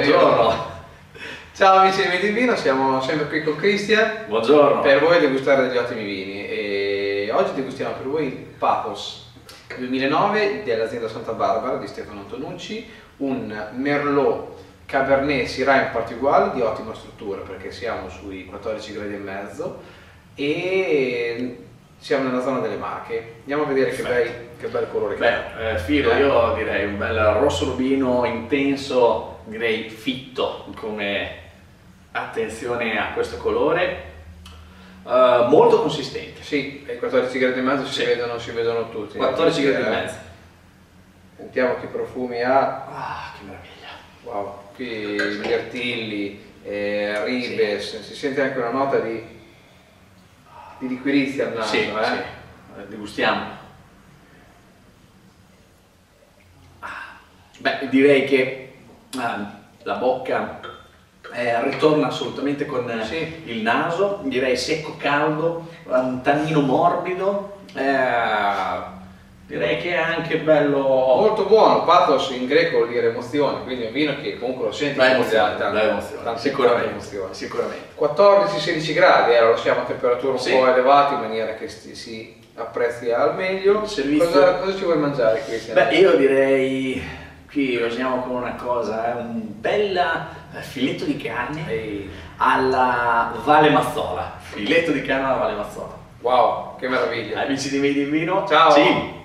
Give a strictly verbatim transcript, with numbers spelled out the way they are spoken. Buongiorno. Ciao amici di Made in Vino, siamo sempre qui con Cristian. Buongiorno. Per voi degustare degli ottimi vini e oggi degustiamo per voi il Pathos duemilanove dell'azienda Santa Barbara di Stefano Antonucci, un Merlot Cabernet Syrah in particolare di ottima struttura perché siamo sui quattordici gradi e mezzo e siamo nella zona delle Marche. Andiamo a vedere che bel, che bel colore che ha. Beh, eh, Filo, io direi un bel rosso rubino intenso, direi fitto come attenzione a questo colore, uh, molto consistente. Sì, i quattordici gradi e mezzo si, sì. vedono, si vedono tutti. quattordici gradi e mezzo. Sentiamo che profumi ha. Ah, che meraviglia! Wow, qui mirtilli, eh, ribes, sì. Si sente anche una nota di di liquirizia al naso, sì, eh? Sì. Degustiamo. Beh, direi che ah, la bocca eh, ritorna assolutamente con sì. il naso, direi secco, caldo, un tannino morbido, eh, direi che è anche bello. Molto buono, pathos in greco vuol dire emozione, quindi è un vino che comunque lo senti come emozione, sicuramente. sicuramente. quattordici sedici gradi, eh, lo lasciamo a temperatura un sì. po' elevata in maniera che si apprezzi al meglio. Servizio... Cosa, cosa ci vuoi mangiare qui? Beh, io direi, qui facciamo con una cosa, eh, un bel filetto di carne e... alla Vale Mazzola. Filetto di carne alla Vale Mazzola. Wow, che meraviglia. Amici di Made in Vino, ciao! Sì.